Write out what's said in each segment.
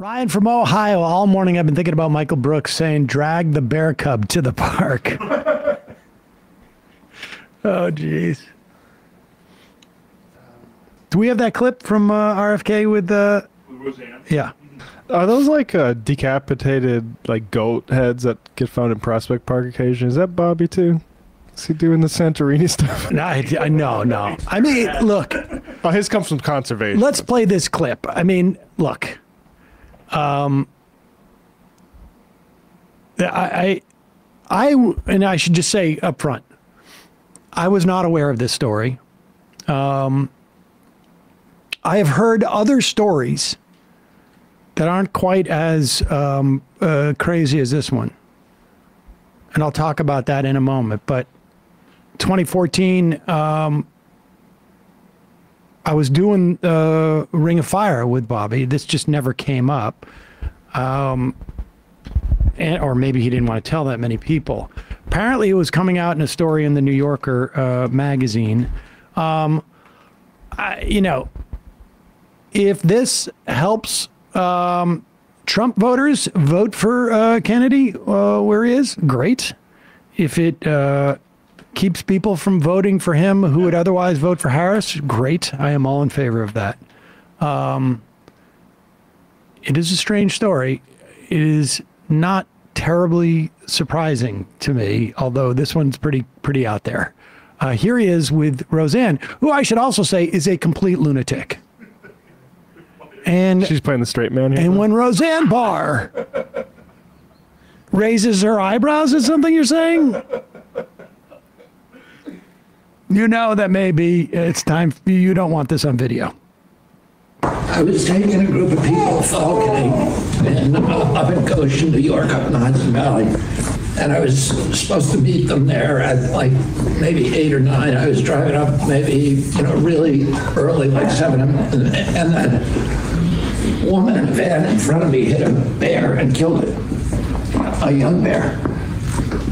Ryan from Ohio, all morning I've been thinking about Michael Brooks saying, drag the bear cub to the park. Oh, geez. Do we have that clip from RFK with Roseanne? Yeah. Are those like decapitated like goat heads that get found in Prospect Park occasionally? Is that Bobby too? Is he doing the Santorini stuff? No. I mean, look. Oh, his comes from conservation. Let's play this clip. I mean, look. And I should just say up front, I was not aware of this story. I have heard other stories that aren't quite as crazy as this one, and I'll talk about that in a moment. But 2014, I was doing Ring of Fire with Bobby. This just never came up. Or maybe he didn't want to tell that many people. Apparently it was coming out in a story in the New Yorker magazine. You know, if this helps Trump voters vote for Kennedy where he is, great. If it keeps people from voting for him who would otherwise vote for Harris, great. I am all in favor of that. It is a strange story. It is not terribly surprising to me, although this one's pretty out there. Here he is with Roseanne, who I should also say is a complete lunatic. And she's playing the straight man here. And though, when Roseanne Barr raises her eyebrows at something you're saying, you know that maybe it's time. You don't want this on video. I was taking a group of people falconing up in Goshen, New York, up in the Hudson Valley, and I was supposed to meet them there at like maybe 8 or 9. I was driving up maybe, you know, really early, like 7, and that woman in a van in front of me hit a bear and killed it, a young bear.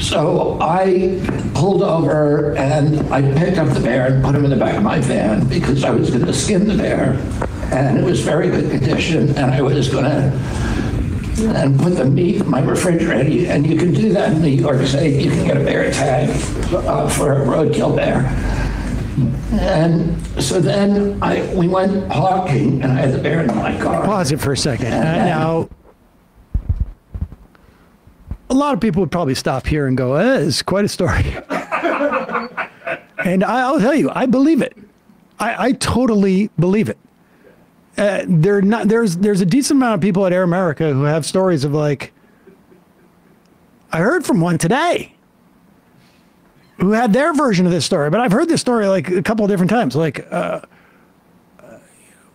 So I pulled over and I picked up the bear and put him in the back of my van because I was going to skin the bear, and it was very good condition, and I was going to and put the meat in my refrigerator. And you can do that in New York State. You can get a bear tag for a roadkill bear. And so then we went hawking, and I had the bear in my car. Pause it for a second. Now, a lot of people would probably stop here and go, it's quite a story. And I'll tell you, I believe it. I totally believe it. There's a decent amount of people at Air America who have stories of like, I heard from one today who had their version of this story, but I've heard this story like a couple of different times. Like,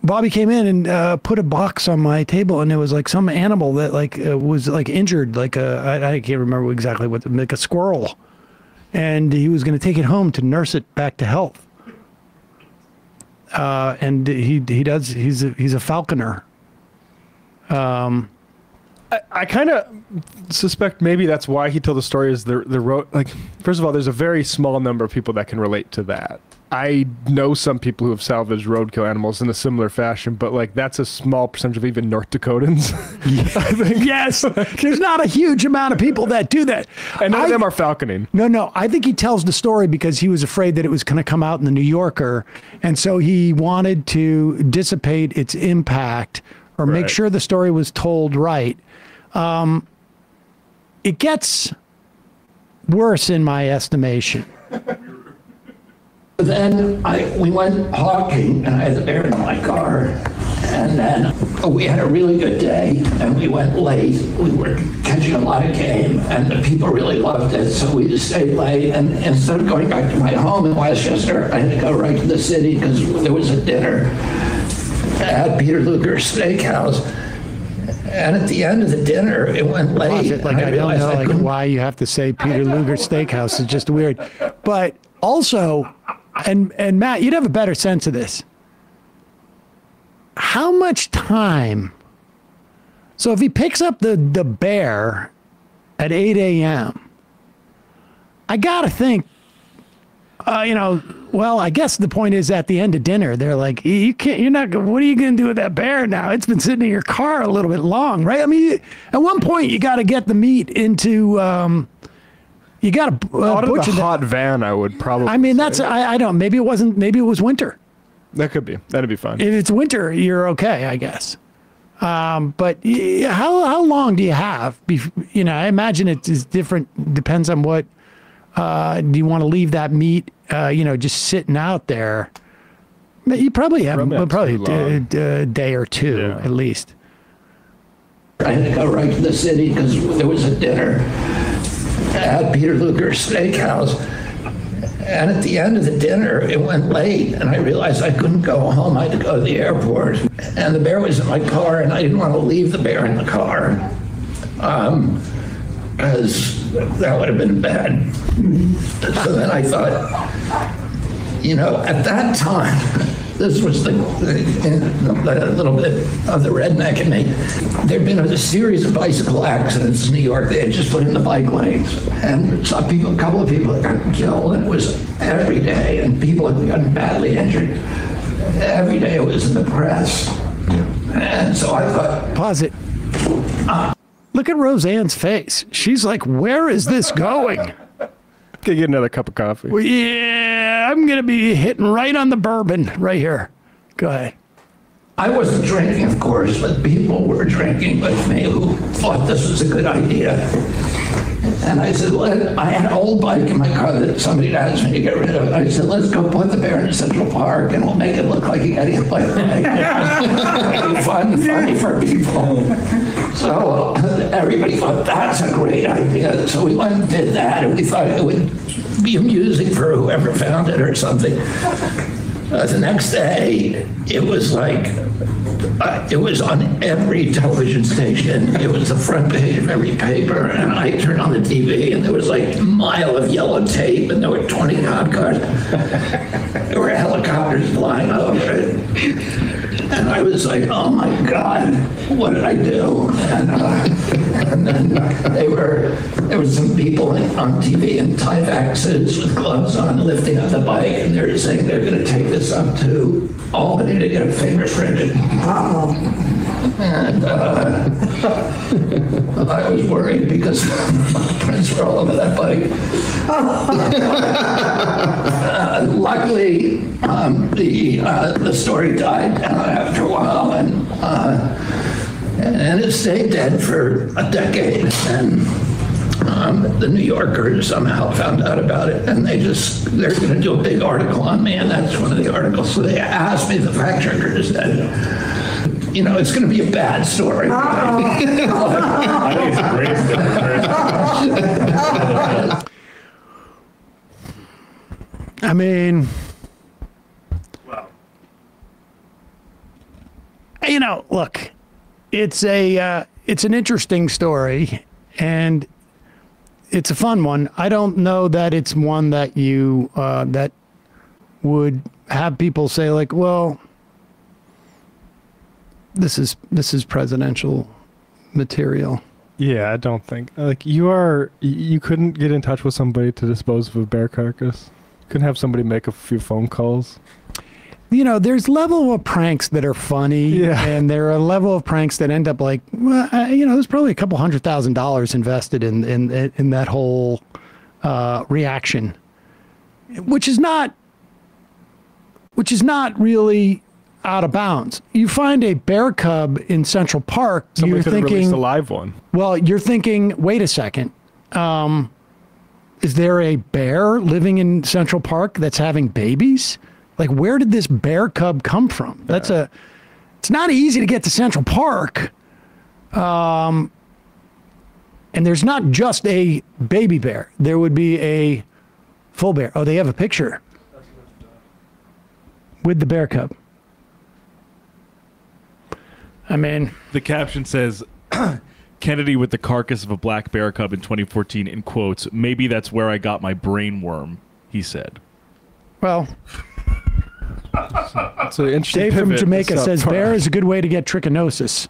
Bobby came in and put a box on my table, and it was like some animal that like was like injured, like I can't remember exactly what, like a squirrel, and he was going to take it home to nurse it back to health. And he's a falconer. I kind of suspect maybe that's why he told the story is the road. Like, first of all, there's a very small number of people that can relate to that. I know some people who have salvaged roadkill animals in a similar fashion, but like that's a small percentage of even North Dakotans. Yes, there's not a huge amount of people that do that, and none of them are falconing. No, I think he tells the story because he was afraid that it was going to come out in the New Yorker, and so he wanted to dissipate its impact or make sure the story was told right. It gets worse in my estimation. Then we went hawking, and I had the bear in my car, and then we had a really good day, and we went late. We were catching a lot of game, and the people really loved it, so we just stayed late, and instead of going back to my home in Westchester, I had to go right to the city because there was a dinner at Peter Luger Steakhouse. And at the end of the dinner, it went late. Like, I don't know like why you have to say Peter Luger Steakhouse. It's just weird. But also, and Matt, you'd have a better sense of this. How much time? So if he picks up the bear at 8 a.m., I got to think, you know, Well, I guess the point is at the end of dinner, they're like, you can't, you're not, what are you going to do with that bear now? It's been sitting in your car a little bit long, right? I mean, at one point you got to get the meat into, you got to butcher the hot van. I would probably, I mean, that's, I don't, maybe it wasn't, maybe it was winter. That could be, that'd be fine. If it's winter, you're okay, I guess. But how long do you have? You know, I imagine it is different, depends on what, do you want to leave that meat, you know, just sitting out there? You probably have probably a day or two, yeah, at least. I think I right to the city because there was a dinner at Peter Luger Steakhouse. And at the end of the dinner, it went late, and I realized I couldn't go home. I had to go to the airport. And the bear was in my car, and I didn't want to leave the bear in the car, because that would have been bad. So then I thought, you know, at that time, this was the little bit of the redneck in me. There'd been a series of bicycle accidents in New York. They had just put in the bike lanes, and some people, a couple of people had gotten killed, and it was every day, and people had gotten badly injured. Every day it was in the press. And so I thought... Pause it. Look at Roseanne's face. She's like, where is this going? Could get another cup of coffee. Well, yeah, I'm going to be hitting right on the bourbon right here. Go ahead. I wasn't drinking, of course, but people were drinking with me who thought this was a good idea. And I said, well, I had an old bike in my car that somebody had asked me to get rid of. I said, let's go put the bear in Central Park and we'll make it look like he got hit by a bike. It'll be fun and funny for people. So everybody thought that's a great idea. So we went and did that, and we thought it would be amusing for whoever found it or something. The next day, it was like, it was on every television station. It was the front page of every paper. And I turned on the TV, and there was like a mile of yellow tape, and there were 20 cop cars. There were helicopters flying over it. And I was like, oh my God, what did I do? And then there was some people on TV in Tyvek suits with gloves on, lifting up the bike, and they're saying they're going to take this up to Albany to get a fingerprinted. And I was worried because my prints were all over that bike. Luckily, the story died down after a while, and it stayed dead for a decade. And the New Yorker somehow found out about it, and they're going to do a big article on me, and that's one of the articles. So they asked me, the fact checker just said, you know, it's going to be a bad story. I mean, well, you know, look, it's an interesting story, and it's a fun one. I don't know that it's one that you that would have people say like, well, this is presidential material. Yeah, I don't think like you couldn't get in touch with somebody to dispose of a bear carcass. Couldn't have somebody make a few phone calls. You know, there's level of pranks that are funny, yeah, and there are level of pranks that end up like, well, you know, there's probably a couple $100,000 invested in that whole reaction, which is not really out of bounds. You find a bear cub in Central Park, somebody you're thinking released a live one. Well, you're thinking, wait a second, is there a bear living in Central Park that's having babies? Like, where did this bear cub come from? Yeah. It's not easy to get to Central Park, and there's not just a baby bear. There would be a full bear. Oh, they have a picture with the bear cub. I mean, the caption says, Kennedy with the carcass of a black bear cub in 2014, in quotes, maybe that's where I got my brain worm, he said. Well, it's an interesting Dave from Jamaica says, bear is a good way to get trichinosis.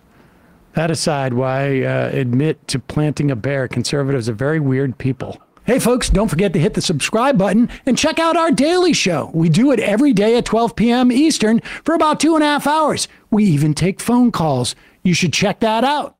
That aside, why admit to planting a bear? Conservatives are very weird people. Hey, folks, don't forget to hit the subscribe button and check out our daily show. We do it every day at 12 p.m. Eastern for about 2.5 hours. We even take phone calls. You should check that out.